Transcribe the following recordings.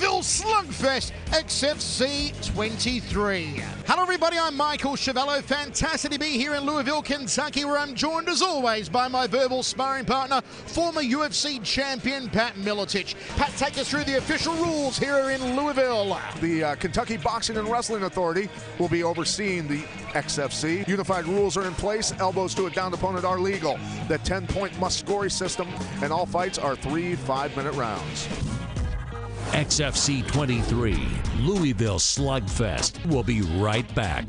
Louisville Slugfest XFC 23. Hello everybody, I'm Michael Schiavello. Fantastic to be here in Louisville, Kentucky, where I'm joined as always by my verbal sparring partner, former UFC champion Pat Miletich. Pat, take us through the official rules here in Louisville. The Kentucky Boxing and Wrestling Authority will be overseeing the XFC. Unified rules are in place. Elbows to a downed opponent are legal. The 10-point must-score system, and all fights are 3 5-minute rounds. XFC 23, Louisville Slugfest. We'll be right back.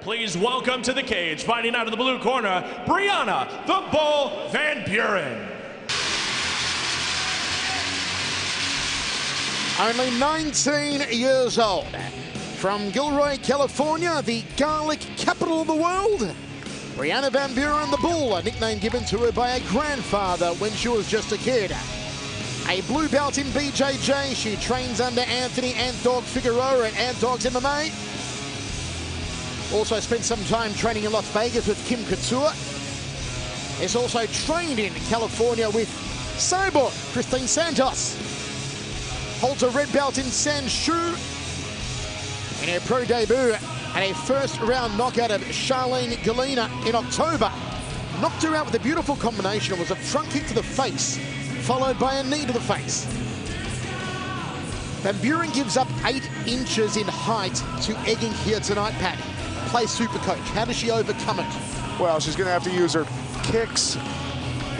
Please welcome to the cage, fighting out of the blue corner, Brianna "The Bull" Van Buren. Only 19 years old. From Gilroy, California, the garlic capital of the world, Brianna Van Buren "The Bull," a nickname given to her by her grandfather when she was just a kid. A blue belt in BJJ, she trains under Anthony "Ant Dog" Figueroa at Ant Dog's MMA. Also spent some time training in Las Vegas with Kim Couture. Is also trained in California with Cyborg, Christine Santos. Holds a red belt in San Shou. In her pro debut, and a first round knockout of Charlene Galena in October. Knocked her out with a beautiful combination. It was a front kick to the face, followed by a knee to the face. Van Buren gives up 8 inches in height to Eggink here tonight, Pat. Play super coach. How does she overcome it? Well, she's going to have to use her kicks,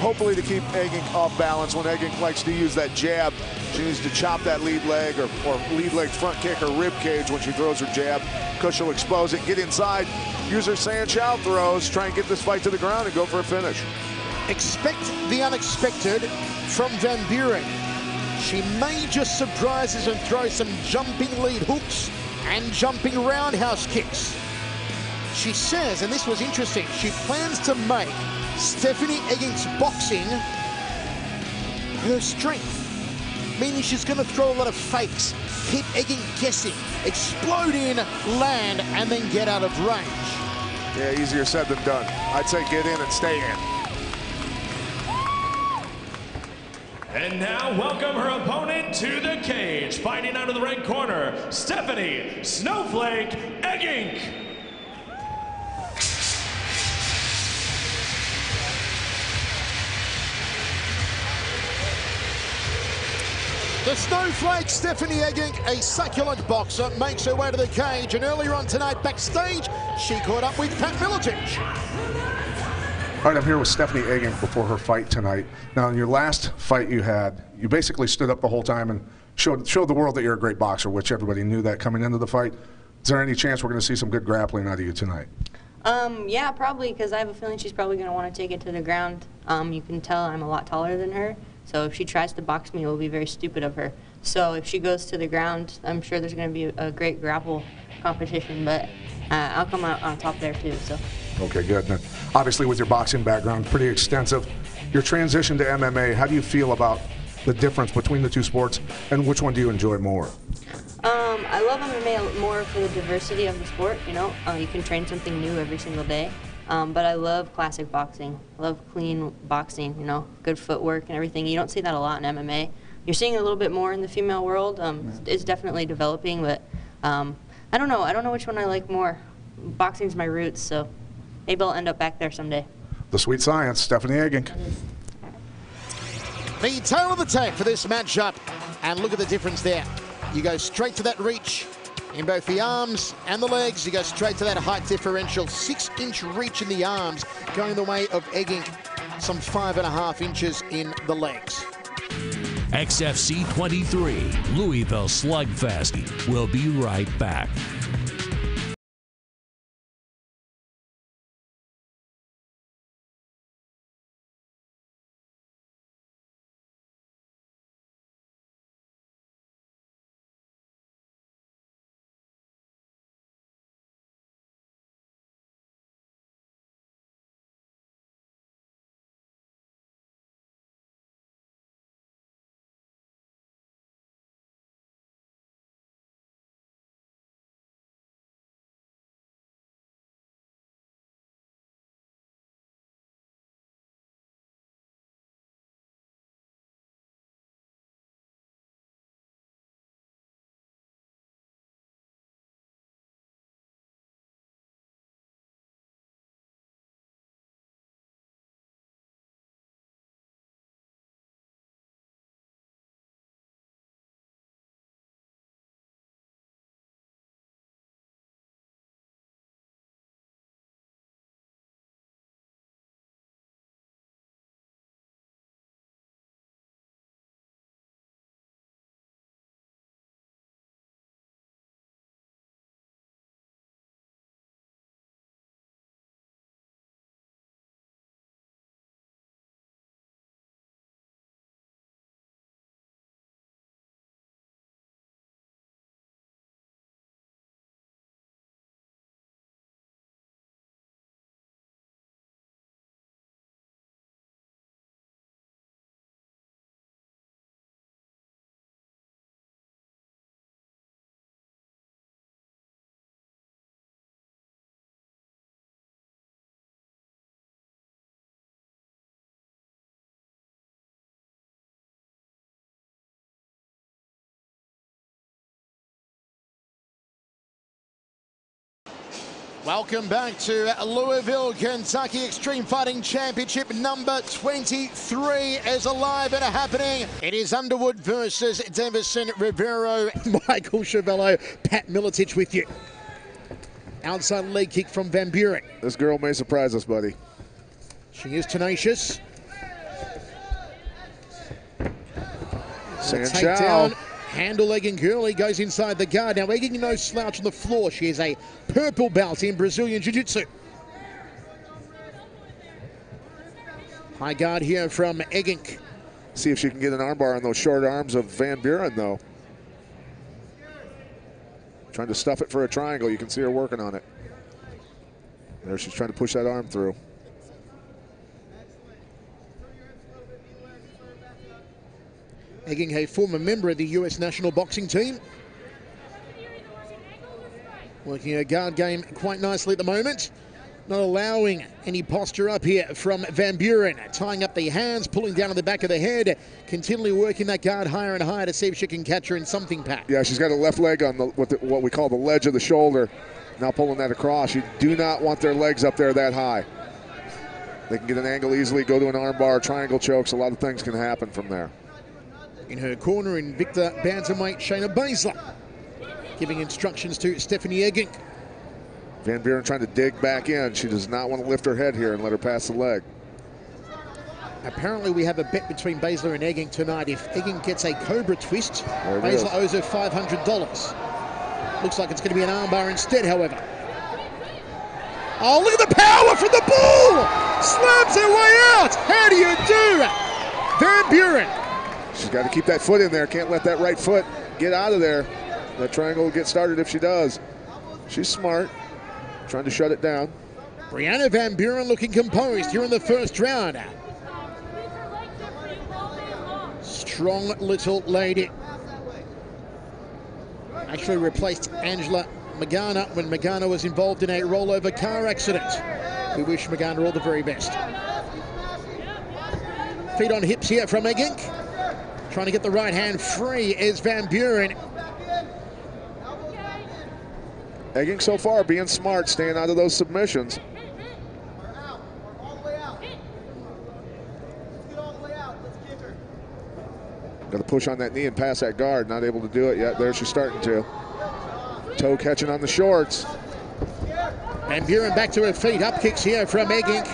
hopefully to keep Eggink off balance. When Eggink likes to use that jab, she needs to chop that lead leg or lead leg front kick or rib cage when she throws her jab, because she'll expose it, get inside, use her San Shou throws, try and get this fight to the ground and go for a finish. Expect the unexpected from Van Buren. She may just surprise us and throw some jumping lead hooks and jumping roundhouse kicks. She says, and this was interesting, she plans to make Stephanie Eggink's boxing her strength, meaning she's going to throw a lot of fakes, keep Eggink guessing, explode in, land, and then get out of range. Yeah, easier said than done. I'd say get in and stay in. And now, welcome her opponent to the cage, fighting out of the red corner, Stephanie "Snowflake" Eggink. The snowflake Stephanie Eggink, a succulent boxer, makes her way to the cage, and earlier on tonight, backstage, she caught up with Pat Miletich. All right, I'm here with Stephanie Eggink before her fight tonight. Now, in your last fight you had, you basically stood up the whole time and showed the world that you're a great boxer, which everybody knew that coming into the fight. Is there any chance we're going to see some good grappling out of you tonight? Yeah, probably, because I have a feeling she's probably going to want to take it to the ground. You can tell I'm a lot taller than her, so if she tries to box me, it will be very stupid of her. So if she goes to the ground, I'm sure there's going to be a great grapple competition, but I'll come out on top there too. So. Okay, good. Now, obviously, with your boxing background, pretty extensive. Your transition to MMA, how do you feel about the difference between the two sports, and which one do you enjoy more? I love MMA more for the diversity of the sport, you know. You can train something new every single day. But I love classic boxing. I love clean boxing, you know, good footwork and everything. You don't see that a lot in MMA. You're seeing a little bit more in the female world. It's definitely developing, but I don't know. I don't know which one I like more. Boxing's my roots, so maybe I'll end up back there someday. The sweet science, Stephanie Eggink. The tail of the tape for this matchup, and look at the difference there. You go straight to that reach in both the arms and the legs. You go straight to that height differential. 6-inch reach in the arms, going the way of Eggink. Some 5.5 inches in the legs. XFC 23, Louisville Slugfest. We'll be right back. Welcome back to Louisville, Kentucky. Extreme Fighting Championship number 23 is alive and happening. It is Underwood versus Davison Rivero. Michael Schiavello, Pat Miletich with you. Outside leg kick from Van Buren. This girl may surprise us, buddy. She is tenacious. San Shou. Handle Eggink early, goes inside the guard. Now Eggink, no slouch on the floor. She is a purple belt in Brazilian Jiu-Jitsu. High guard here from Eggink. See if she can get an armbar on those short arms of Van Buren, though. Trying to stuff it for a triangle. You can see her working on it. There, she's trying to push that arm through. Eggink, a former member of the U.S. national boxing team. Working her guard game quite nicely at the moment. Not allowing any posture up here from Van Buren. Tying up the hands, pulling down on the back of the head. Continually working that guard higher and higher to see if she can catch her in something, Pat. Yeah, she's got a left leg on what we call the ledge of the shoulder. Now pulling that across. You do not want their legs up there that high. They can get an angle easily, go to an armbar, triangle chokes. A lot of things can happen from there. In her corner, in Victor bantamweight Shayna Baszler, giving instructions to Stephanie Eggink. Van Buren trying to dig back in. She does not want to lift her head here and let her pass the leg. Apparently we have a bet between Baszler and Eggink tonight. If Eggink gets a cobra twist, Baszler owes her $500. Looks like it's going to be an armbar instead, however. Oh, look at the power from the bull! Slams her way out! How do you do? Van Buren. She's got to keep that foot in there. Can't let that right foot get out of there. That triangle will get started if she does. She's smart, trying to shut it down. Brianna Van Buren looking composed here in the first round. Strong little lady. Actually replaced Angela Magana when Magana was involved in a rollover car accident. We wish Magana all the very best. Feet on hips here from Eggink. Trying to get the right hand free is Van Buren. Eggink so far being smart, staying out of those submissions. Got to push on that knee and pass that guard. Not able to do it yet. There she's starting to. Toe catching on the shorts. Van Buren back to her feet. Up kicks here from Eggink.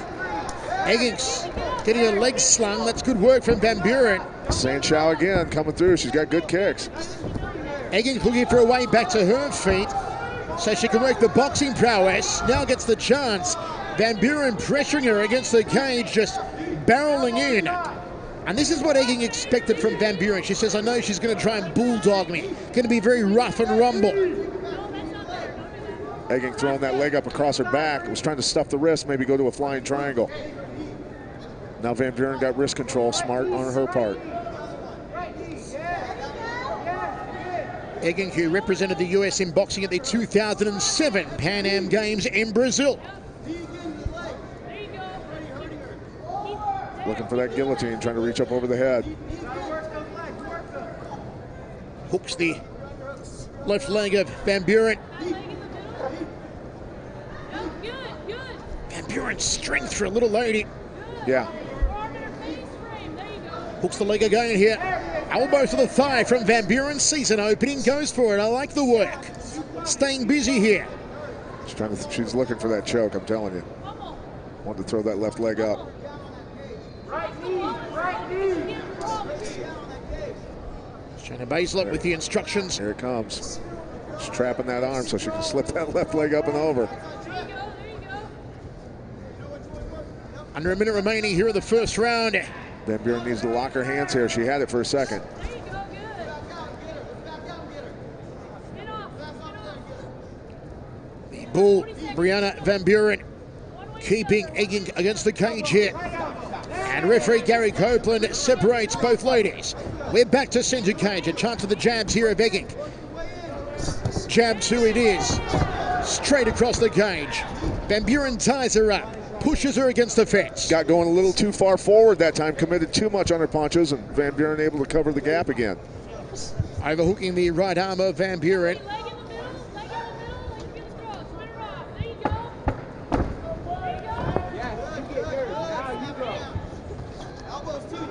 Eggink's getting her legs slung. That's good work from Van Buren. San Shou again coming through. She's got good kicks. Eggink looking for a way back to her feet so she can work the boxing prowess. Now gets the chance. Van Buren pressuring her against the cage, just barreling in. And this is what Eggink expected from Van Buren. She says, I know she's going to try and bulldog me. Going to be very rough and rumble. Eggink throwing that leg up across her back. Was trying to stuff the wrist, maybe go to a flying triangle. Now Van Buren got wrist control, smart on her part. Eggink, who represented the U.S. in boxing at the 2007 Pan Am Games in Brazil. Looking for that guillotine, trying to reach up over the head. Hooks the left leg of Van Buren. Van Buren's strength for a little lady. Yeah. Hooks the leg again here. Elbow to the thigh from Van Buren. Season opening, goes for it. I like the work. Staying busy here. She's trying to. She's looking for that choke, I'm telling you. Wanted to throw that left leg up. Right knee. Shayna Baszler with the instructions. Here it comes. She's trapping that arm so she can slip that left leg up and over. Under a minute remaining here in the first round. Van Buren needs to lock her hands here. She had it for a second. The bull, Brianna Van Buren, keeping Eggink against the cage here. And referee Gary Copeland separates both ladies. We're back to center cage. A chance for the jabs here of Eggink. Jab two it is. Straight across the cage. Van Buren ties her up. Pushes her against the fence. Got going a little too far forward that time. Committed too much on her punches. And Van Buren able to cover the gap again. Overhooking the right arm of Van Buren.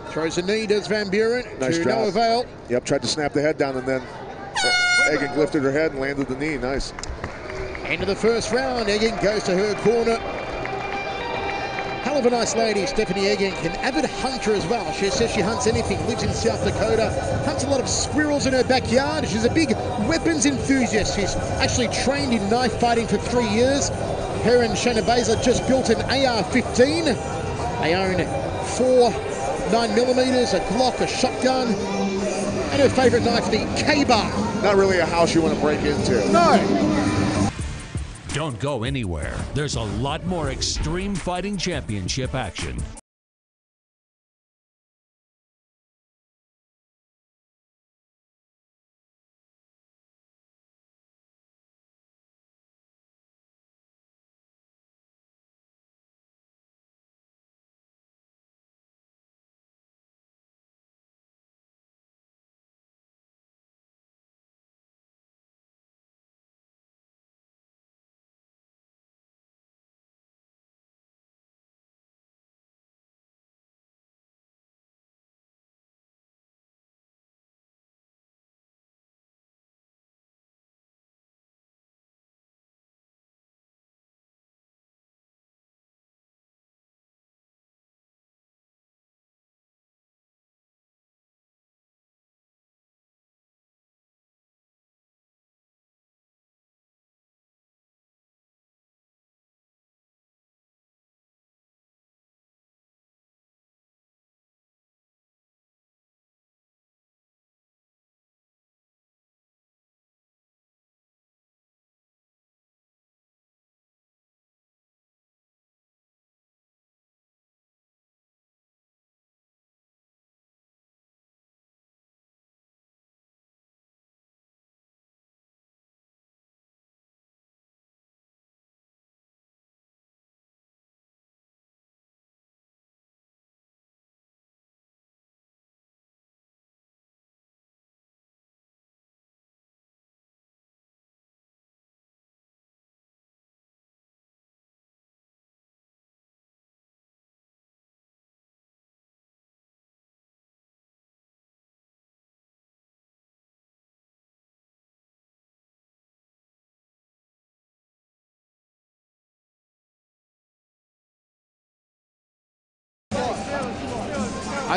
Throws a knee, does Van Buren. Nice to no avail. Yep, tried to snap the head down and then Eggink lifted her head and landed the knee. Nice. End of the first round. Eggink goes to her corner. Hell of a nice lady, Stephanie Eggink, an avid hunter as well. She says she hunts anything, lives in South Dakota, hunts a lot of squirrels in her backyard. She's a big weapons enthusiast. She's actually trained in knife fighting for 3 years. Her and Shayna Baszler just built an AR-15. They own 4 9mm, a Glock, a shotgun, and her favorite knife, the K-Bar. Not really a house you want to break into. No. Don't go anywhere. There's a lot more Extreme Fighting Championship action.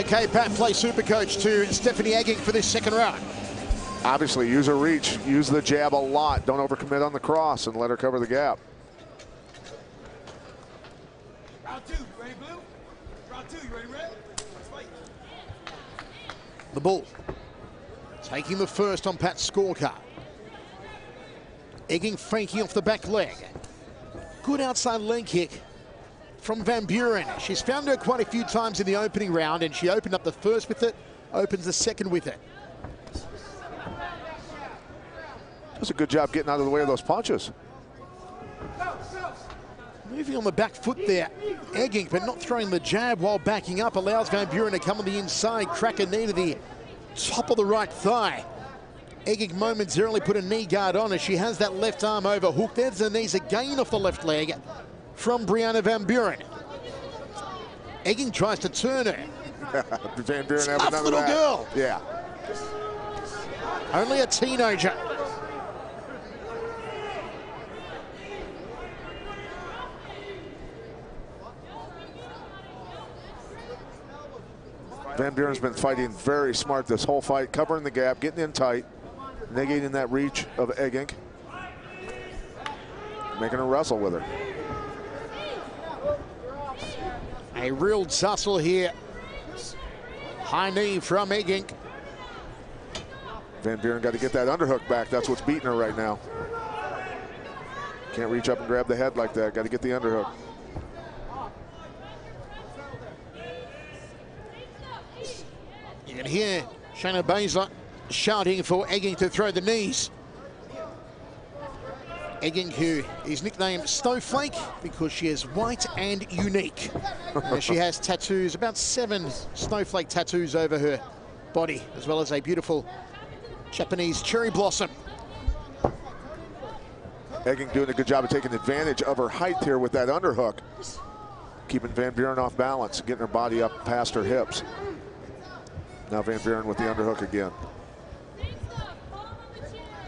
Okay, Pat, play super coach to Stephanie Eggink for this second round. Obviously, use her reach, use the jab a lot. Don't overcommit on the cross and let her cover the gap. Round two, you ready, Blue? Round two, you ready, Red? Let's fight. The ball. Taking the first on Pat's scorecard. Eggink faking off the back leg. Good outside leg kick from Van Buren. She's found her quite a few times in the opening round, and she opened up the first with it, opens the second with it. Does a good job getting out of the way of those punches. Moving on the back foot there, Eggink, but not throwing the jab while backing up, allows Van Buren to come on the inside, crack a knee to the top of the right thigh. Eggink momentarily put a knee guard on as she has that left arm overhooked. There's the knees again off the left leg from Brianna Van Buren. Eggink tries to turn her. Van Buren tough little that. Girl. Yeah. Only a teenager. Van Buren's been fighting very smart this whole fight, covering the gap, getting in tight, negating that reach of Eggink, making her wrestle with her. A real tussle here. High knee from Eggink. Van Buren got to get that underhook back. That's what's beating her right now. Can't reach up and grab the head like that. Got to get the underhook. You can hear Shayna Baszler shouting for Eggink to throw the knees. Eggink, who is nicknamed Snowflake because she is white and unique. She has tattoos, about 7 snowflake tattoos over her body, as well as a beautiful Japanese cherry blossom. Eggink doing a good job of taking advantage of her height here with that underhook, keeping Van Buren off balance, getting her body up past her hips. Now Van Buren with the underhook again.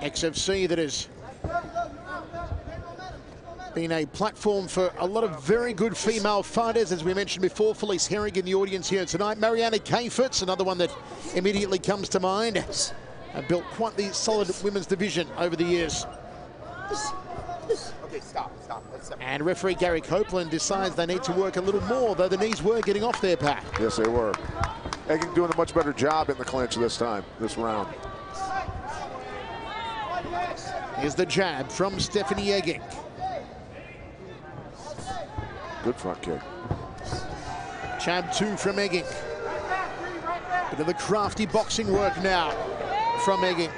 XFC that has been a platform for a lot of very good female fighters. As we mentioned before, Felice Herrig in the audience here tonight. Mariana Kayfitz, another one that immediately comes to mind. Have built quite the solid women's division over the years. Okay, stop. And referee Gary Copeland decides they need to work a little more, though the knees were getting off their back. Yes, they were. Eggink doing a much better job in the clinch this time, this round. Here's the jab from Stephanie Eggink. Good front kick. Jab 2 from Eggink. Bit of the crafty boxing work now from Eggink.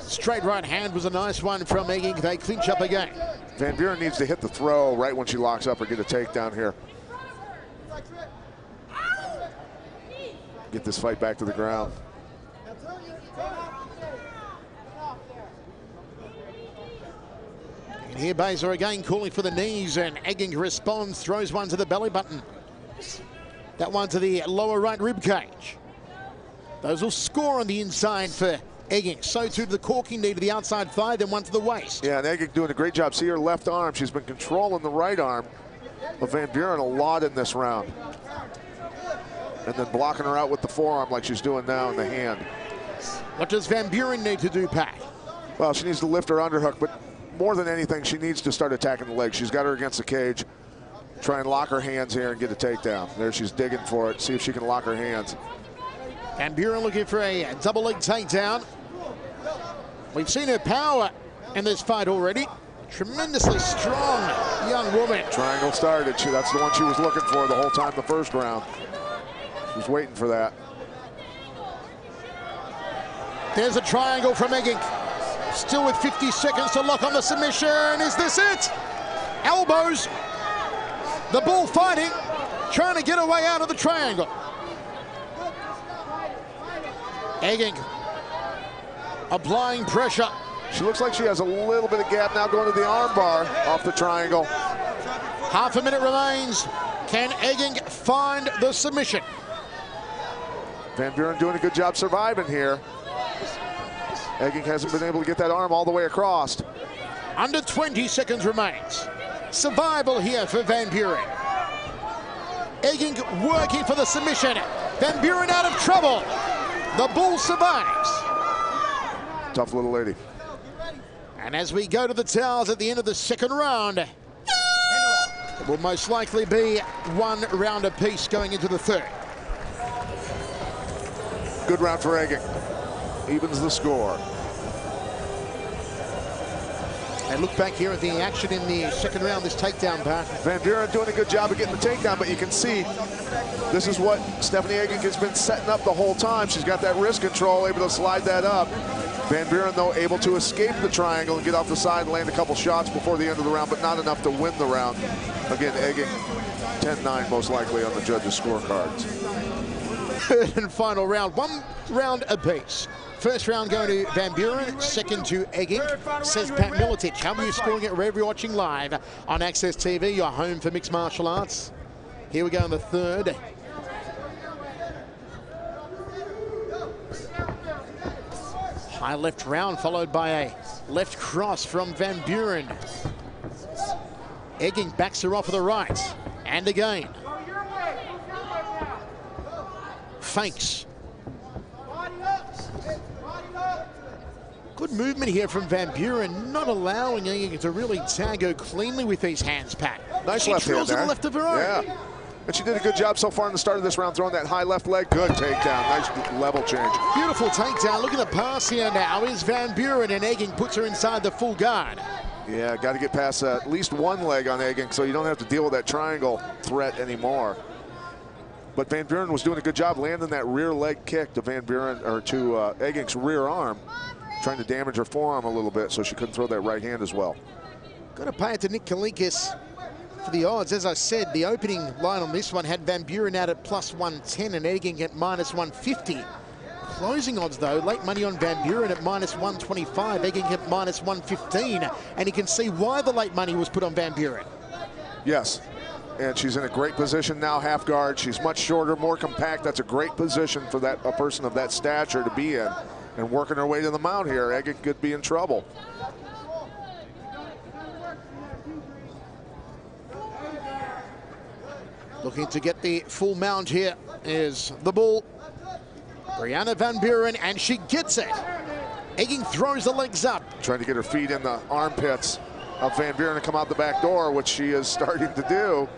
Straight right hand was a nice one from Eggink. They clinch up again. Van Buren needs to hit the throw right when she locks up or get a takedown here. Get this fight back to the ground. And here Baszler again calling for the knees, and Eggink responds, throws one to the belly button. That one to the lower right rib cage. Those will score on the inside for Eggink, so too to the corking knee to the outside thigh, then one to the waist. Yeah, and Eggink doing a great job. See her left arm. She's been controlling the right arm of Van Buren a lot in this round. And then blocking her out with the forearm like she's doing now in the hand. What does Van Buren need to do, Pat? Well, she needs to lift her underhook, but more than anything, she needs to start attacking the leg. She's got her against the cage. Try and lock her hands here and get a takedown. There she's digging for it. See if she can lock her hands. Van Buren looking for a double leg takedown. We've seen her power in this fight already. Tremendously strong young woman. Triangle started. That's the one she was looking for the whole time the first round. She was waiting for that. There's a triangle from Eggink. Still with 50 seconds to lock on the submission. Is this it? Elbows. The bull fighting, trying to get her way out of the triangle. Eggink applying pressure. She looks like she has a little bit of gap now going to the arm bar off the triangle. Half a minute remains. Can Eggink find the submission? Van Buren doing a good job surviving here. Eggink hasn't been able to get that arm all the way across. Under 20 seconds remains. survival here for Van Buren. Eggink working for the submission. Van Buren out of trouble. The bull survives. Tough little lady. And as we go to the towels at the end of the second round, it will most likely be one round apiece going into the third. Good round for Eggink. Evens the score. And look back here at the action in the second round, this takedown, Pat. Van Buren doing a good job of getting the takedown, but you can see this is what Stephanie Eggink has been setting up the whole time. She's got that wrist control, able to slide that up. Van Buren, though, able to escape the triangle and get off the side and land a couple shots before the end of the round, but not enough to win the round. Again, Eggink 10-9 most likely on the judges' scorecards. Third and final round, one round apiece. First round going to Van Buren, second to Eggink. Says Pat Miletich, how are you scoring it wherever you're watching live on Access TV, your home for mixed martial arts? Here we go in the third. High left round followed by a left cross from Van Buren. Eggink backs her off with the right, and again. Fakes. Good movement here from Van Buren, not allowing Eggink to really tango cleanly with these hands, Pat. Nice left hand there. She drills to the left of her own. Yeah. And she did a good job so far in the start of this round, throwing that high left leg. Good takedown, nice level change. Beautiful takedown. Look at the pass here now. Is Van Buren, and Eggink puts her inside the full guard. Yeah, got to get past at least one leg on Eggink so you don't have to deal with that triangle threat anymore. But Van Buren was doing a good job landing that rear leg kick to Van Buren, or to Eggink's rear arm, trying to damage her forearm a little bit so she couldn't throw that right hand as well. Got to pay it to Nick Kalinkis for the odds. As I said, the opening line on this one had Van Buren out at +110 and Eggink at -150. Closing odds, though, late money on Van Buren at -125, Eggink at -115. And you can see why the late money was put on Van Buren. Yes. And she's in a great position now, half guard. She's much shorter, more compact. That's a great position for that a person of that stature to be in. And working her way to the mound here, Eggink could be in trouble. Looking to get the full mound here is the bull, Brianna Van Buren, and she gets it. Eggink throws the legs up. Trying to get her feet in the armpits of Van Buren to come out the back door, which she is starting to do.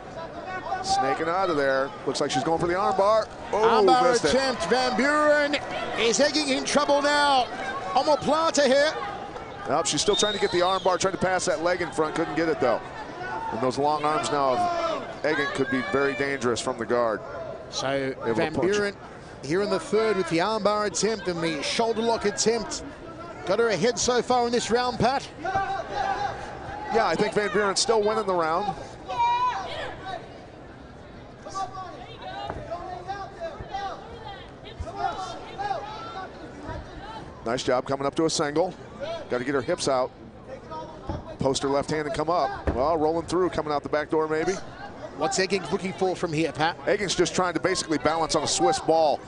Snaking out of there. Looks like she's going for the armbar. Oh, armbar attempt. Van Buren is Eggink in trouble now. Omoplata here. Nope, she's still trying to get the armbar, trying to pass that leg in front. Couldn't get it, though. And those long arms now of Eggink could be very dangerous from the guard. So Van Buren here in the third with the armbar attempt and the shoulder lock attempt. Got her ahead so far in this round, Pat. Yeah, I think Van Buren's still winning the round. Nice job coming up to a single. Got to get her hips out. Post her left hand and come up. Well, rolling through, coming out the back door maybe. What's Eggink looking for from here, Pat? Eggink's just trying to basically balance on a Swiss ball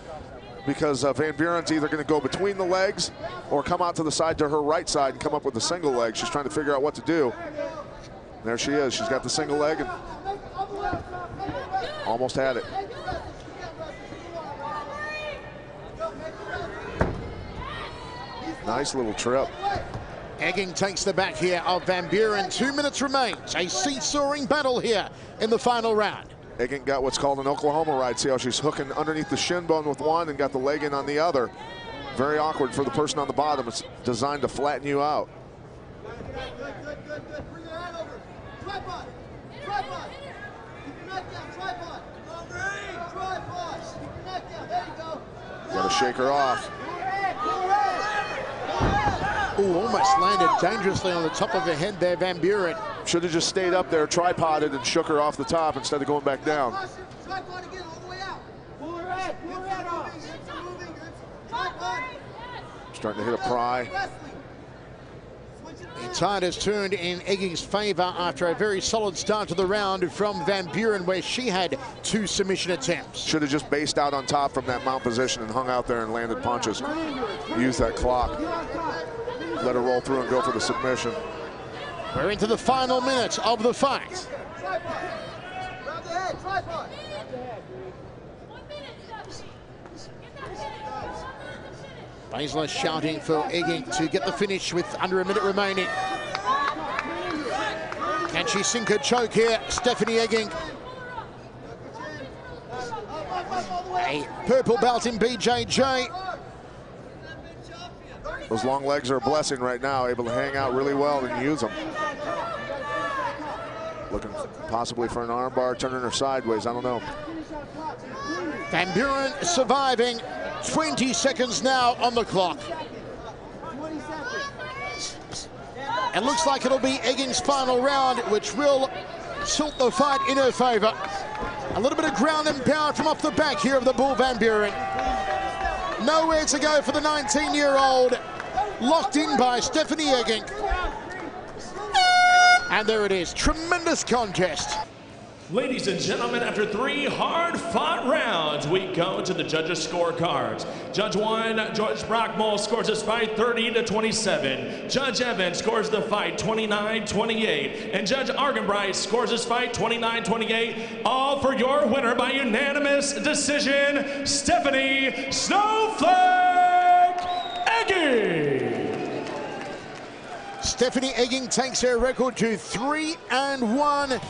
because Van Buren's either going to go between the legs or come out to the side to her right side and come up with a single leg. She's trying to figure out what to do. And there she is. She's got the single leg and almost had it. Nice little trip. Eggink takes the back here of Van Buren. 2 minutes remains. A seesawing battle here in the final round. Eggink got what's called an Oklahoma ride. See how she's hooking underneath the shin bone with one and got the leg in on the other. Very awkward for the person on the bottom. It's designed to flatten you out. Good. Bring your hand over. Tripod. Keep your neck down. Tripod. Keep your neck down. There you go. Gotta shake her off. Ooh, almost landed dangerously on the top of her head there, Van Buren. Should have just stayed up there, tripoded, and shook her off the top instead of going back down. Tripod again, all the way out. Pull her head off. It's moving, it's tripod. Starting to hit a pry. The tide has turned in Eggink's favor after a very solid start to the round from Van Buren, where she had 2 submission attempts. Should have just based out on top from that mount position and hung out there and landed punches. Use that clock. Let her roll through and go for the submission. We're into the final minutes of the fight. Grab the head, tripod. Baszler shouting for Eggink to get the finish with under a minute remaining. Can she sink her choke here, Stephanie Eggink? A purple belt in BJJ. Those long legs are a blessing right now, able to hang out really well and use them. Looking possibly for an arm bar, turning her sideways, I don't know. Van Buren surviving. 20 seconds now on the clock. It looks like it'll be Eggink's final round, which will tilt the fight in her favor. A little bit of ground and pound from off the back here of the Bull Van Buren. Nowhere to go for the 19-year-old. Locked in by Stephanie Eggink. And there it is, tremendous contest. Ladies and gentlemen, after three hard-fought rounds, we go to the judges' scorecards. Judge 1, George Brockmull, scores this fight 30-27. Judge Evans scores the fight 29-28. And Judge Argenbrice scores this fight 29-28. All for your winner by unanimous decision, Stephanie Snowflake Eggink. Stephanie Eggink takes her record to 3-1.